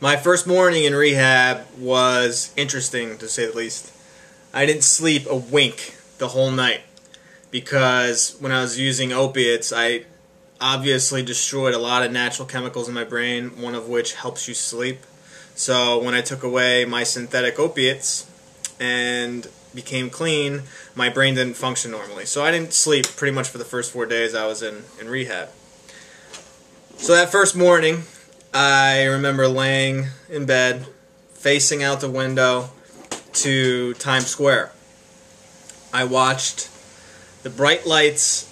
My first morning in rehab was interesting, to say the least. I didn't sleep a wink the whole night because when I was using opiates, I obviously destroyed a lot of natural chemicals in my brain, one of which helps you sleep. So when I took away my synthetic opiates and became clean, my brain didn't function normally. So I didn't sleep pretty much for the first 4 days I was in rehab. So that first morning, I remember laying in bed, facing out the window to Times Square. I watched the bright lights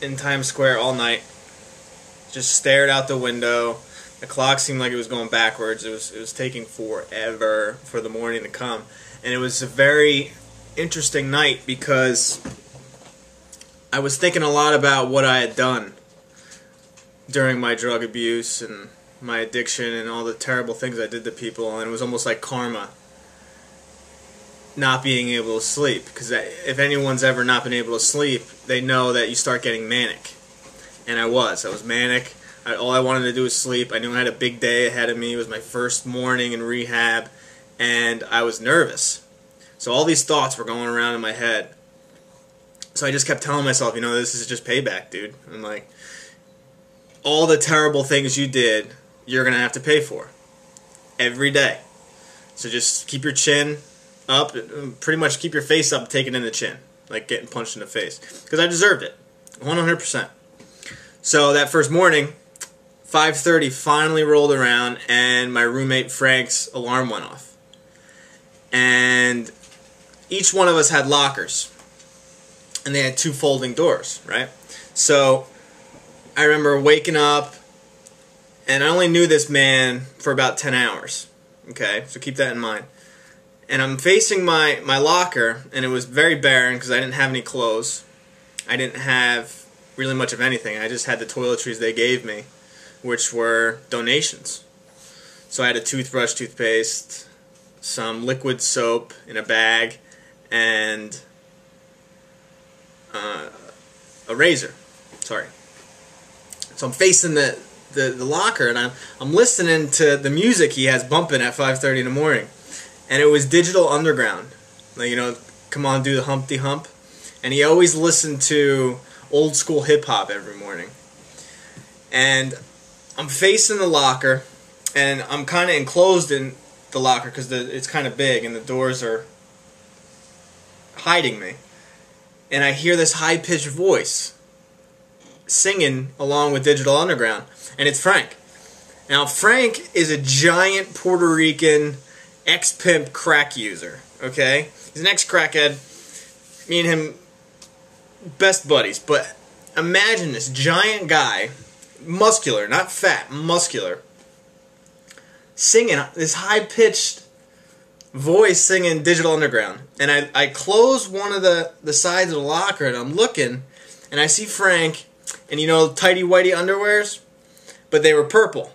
in Times Square all night, just stared out the window. The clock seemed like it was going backwards. It was taking forever for the morning to come. And it was a very interesting night because I was thinking a lot about what I had done during my drug abuse and my addiction and all the terrible things I did to people. And it was almost like karma, not being able to sleep. Because if anyone's ever not been able to sleep, they know that you start getting manic. And I was manic. All I wanted to do was sleep. I knew I had a big day ahead of me. It was my first morning in rehab, and I was nervous. So all these thoughts were going around in my head. So I just kept telling myself, you know, this is just payback, dude. I'm like, all the terrible things you did, you're going to have to pay for every day. So just keep your chin up, pretty much keep your face up, take it in the chin, like getting punched in the face. Because I deserved it, 100%. So that first morning, 5:30 finally rolled around and my roommate Frank's alarm went off. And each one of us had lockers. And they had two folding doors, right? So I remember waking up, and I only knew this man for about 10 hours. Okay, so keep that in mind. And I'm facing my locker, and it was very barren because I didn't have any clothes. I didn't have really much of anything. I just had the toiletries they gave me, which were donations. So I had a toothbrush, toothpaste, some liquid soap in a bag, and a razor. Sorry. So I'm facing the locker, and I'm listening to the music he has bumping at 5:30 in the morning. And it was Digital Underground. Like, you know, come on, do the Humpty Hump. And he always listened to old school hip hop every morning. And I'm facing the locker, and I'm kind of enclosed in the locker because it's kind of big and the doors are hiding me. And I hear this high-pitched voice singing along with Digital Underground, and it's Frank. Now, Frank is a giant Puerto Rican ex-pimp crack user, okay? He's an ex-crackhead. Me and him, best buddies, but imagine this giant guy, muscular, not fat, muscular, singing this high-pitched voice singing Digital Underground. And I close one of the sides of the locker, and I'm looking, and I see Frank, and you know, tighty-whitey underwears, but they were purple,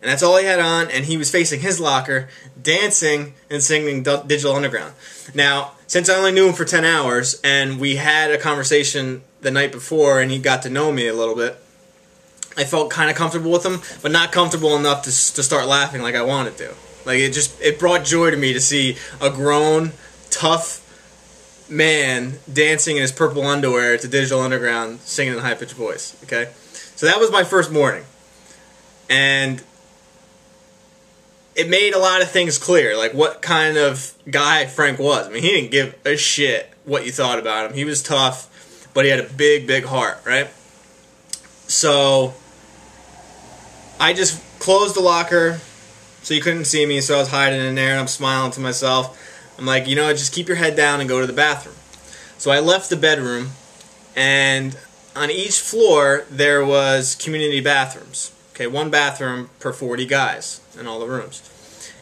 and that's all he had on, and he was facing his locker, dancing and singing Digital Underground. Now, since I only knew him for 10 hours, and we had a conversation the night before, and he got to know me a little bit, I felt kind of comfortable with him, but not comfortable enough to start laughing like I wanted to. Like, it brought joy to me to see a grown, tough man dancing in his purple underwear to Digital Underground, singing in a high-pitched voice, okay? So that was my first morning. And it made a lot of things clear, like what kind of guy Frank was. I mean, he didn't give a shit what you thought about him. He was tough, but he had a big, big heart, right? So I just closed the locker so you couldn't see me, so I was hiding in there, and I'm smiling to myself. I'm like, you know, just keep your head down and go to the bathroom. So I left the bedroom, and on each floor there was community bathrooms. Okay, one bathroom per 40 guys in all the rooms.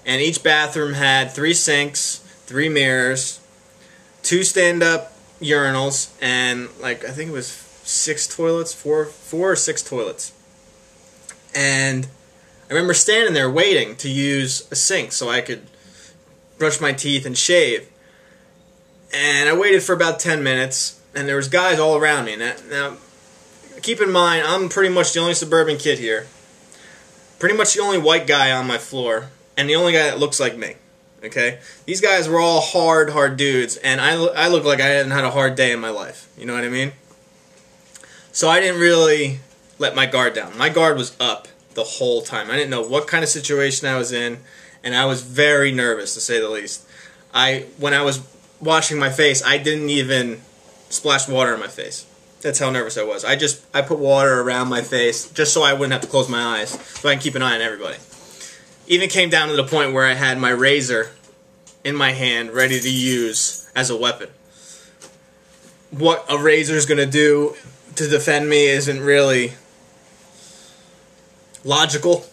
And each bathroom had 3 sinks, 3 mirrors, 2 stand-up urinals, and like, I think it was 6 toilets, four or 6 toilets. And I remember standing there waiting to use a sink so I could brush my teeth and shave. And I waited for about 10 minutes, and there was guys all around me. Now, keep in mind, I'm pretty much the only suburban kid here. Pretty much the only white guy on my floor, and the only guy that looks like me. Okay? These guys were all hard dudes, and I look like I hadn't had a hard day in my life. You know what I mean? So I didn't really let my guard down. My guard was up the whole time. I didn't know what kind of situation I was in, and I was very nervous, to say the least. When I was washing my face, I didn't even splash water on my face. That's how nervous I was. I put water around my face just so I wouldn't have to close my eyes, so I can keep an eye on everybody. Even came down to the point where I had my razor in my hand ready to use as a weapon. What a razor's gonna do to defend me isn't really logical,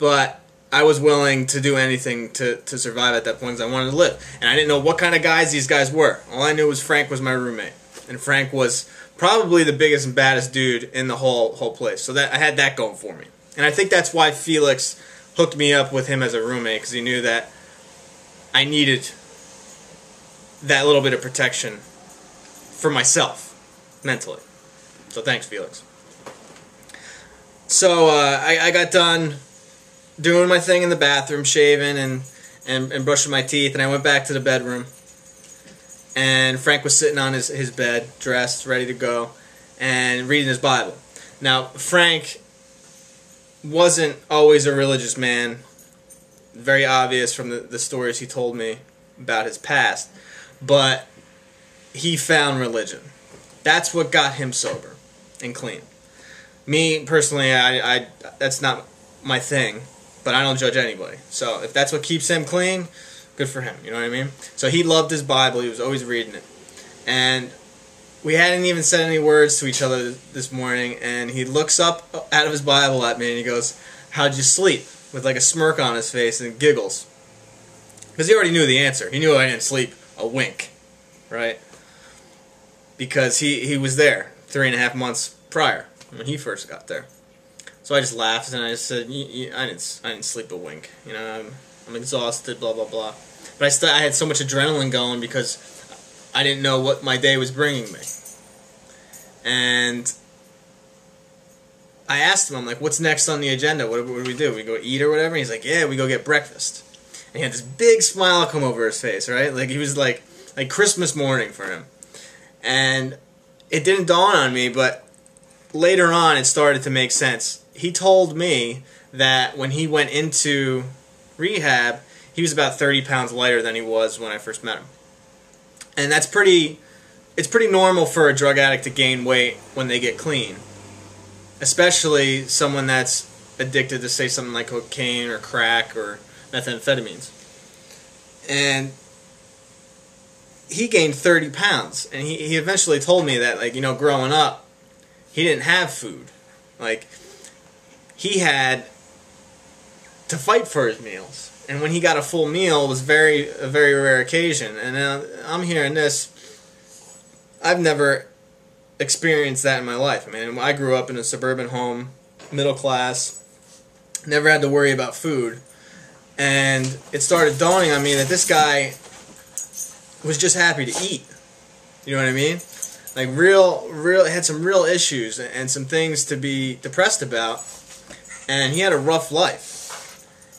but I was willing to do anything to survive at that point, because I wanted to live. And I didn't know what kind of guys these guys were. All I knew was Frank was my roommate. And Frank was probably the biggest and baddest dude in the whole place. So that I had that going for me. And I think that's why Felix hooked me up with him as a roommate, because he knew that I needed that little bit of protection for myself, mentally. So thanks, Felix. So I got done doing my thing in the bathroom, shaving and brushing my teeth, and I went back to the bedroom. And Frank was sitting on his bed, dressed, ready to go, and reading his Bible. Now, Frank wasn't always a religious man. Very obvious from the stories he told me about his past. But he found religion. That's what got him sober and clean. Me, personally, I that's not my thing. But I don't judge anybody. So if that's what keeps him clean, good for him, you know what I mean? So he loved his Bible, he was always reading it. And we hadn't even said any words to each other this morning, and he looks up out of his Bible at me and he goes, "How'd you sleep?" with like a smirk on his face, and giggles. Because he already knew the answer. He knew I didn't sleep a wink, right? Because he was there 3.5 months prior, when he first got there. So I just laughed and I just said, I didn't sleep a wink, you know, I'm exhausted, blah, blah, blah. But I had so much adrenaline going because I didn't know what my day was bringing me. And I asked him, I'm like, "What's next on the agenda? What do? We go eat or whatever?" And he's like, "Yeah, we go get breakfast." And he had this big smile come over his face, right? Like, he was like Christmas morning for him. And it didn't dawn on me, but later on it started to make sense. He told me that when he went into rehab, he was about 30 pounds lighter than he was when I first met him. And that's pretty normal for a drug addict to gain weight when they get clean. Especially someone that's addicted to, say, something like cocaine or crack or methamphetamines. And he gained 30 pounds. And he eventually told me that, like, you know, growing up, he didn't have food. Like, he had to fight for his meals, and when he got a full meal, it was a very rare occasion. And now I'm hearing this. I've never experienced that in my life. I mean, I grew up in a suburban home, middle class, never had to worry about food, and it started dawning on me that this guy was just happy to eat. You know what I mean? Like real had some real issues and some things to be depressed about, and he had a rough life.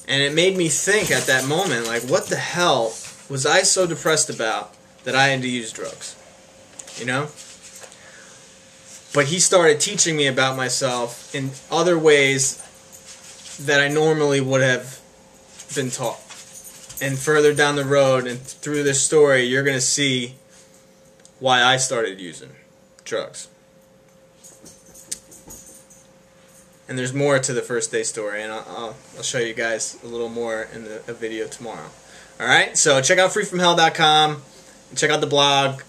And it made me think at that moment, like, what the hell was I so depressed about that I had to use drugs? You know? But he started teaching me about myself in other ways that I normally would have been taught. And further down the road and through this story, you're going to see why I started using drugs. And there's more to the first day story, and I'll show you guys a little more in a video tomorrow. Alright, so check out freefromhell.com, check out the blog,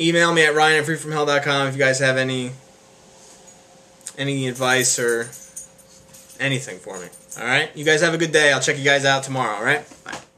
email me at ryan@freefromhell.com if you guys have any advice or anything for me. Alright, you guys have a good day. I'll check you guys out tomorrow, alright? Bye.